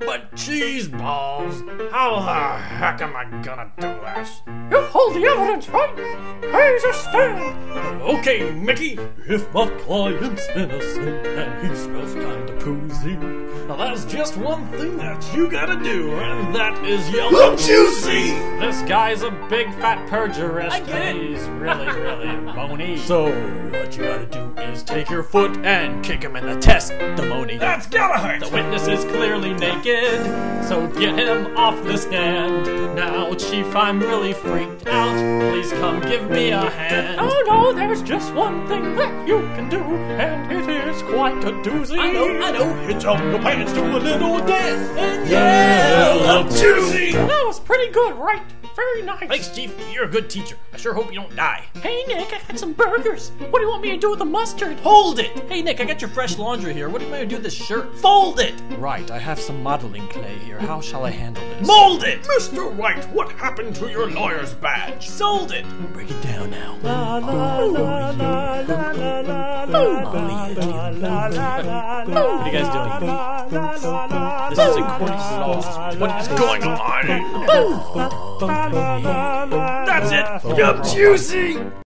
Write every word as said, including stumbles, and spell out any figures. But cheese balls, how the heck am I gonna do this? You hold the evidence, right? Here's a stand. Okay, Mickey. If my client's innocent and he smells kinda poozy, now that's just one thing that you gotta do, and that is yell Objuicy! This guy's a big fat perjurist. I get it. He's really, really bony. So what you gotta do is take your foot and kick him in the testimony. That's gotta hurt. The witness is clearly naked, so get him off the stand. Now, Chief, I'm really freaked out. Please come give me a hand. Oh no, there's just one thing that you can do, and it is quite a doozy. I know, I know. Hitch up your pants to a little dance and yell Objuicy! That was pretty good, right? Very nice. Thanks, Chief. You're a good teacher. I sure hope you don't die. Hey, Nick, I had some burgers. What do you want me to do with the mustard? Hold it! Hey, Nick, I got your fresh laundry here. What do you want me to do with this shirt? Fold it! Right, I have some modeling clay here. How shall I handle this? Mold it! Mister White, what happened to your lawyer's badge? Sold it! Break it down now. La la la la la la la. What are you guys doing? This is a court law. What is going on? That's it! Objuicy!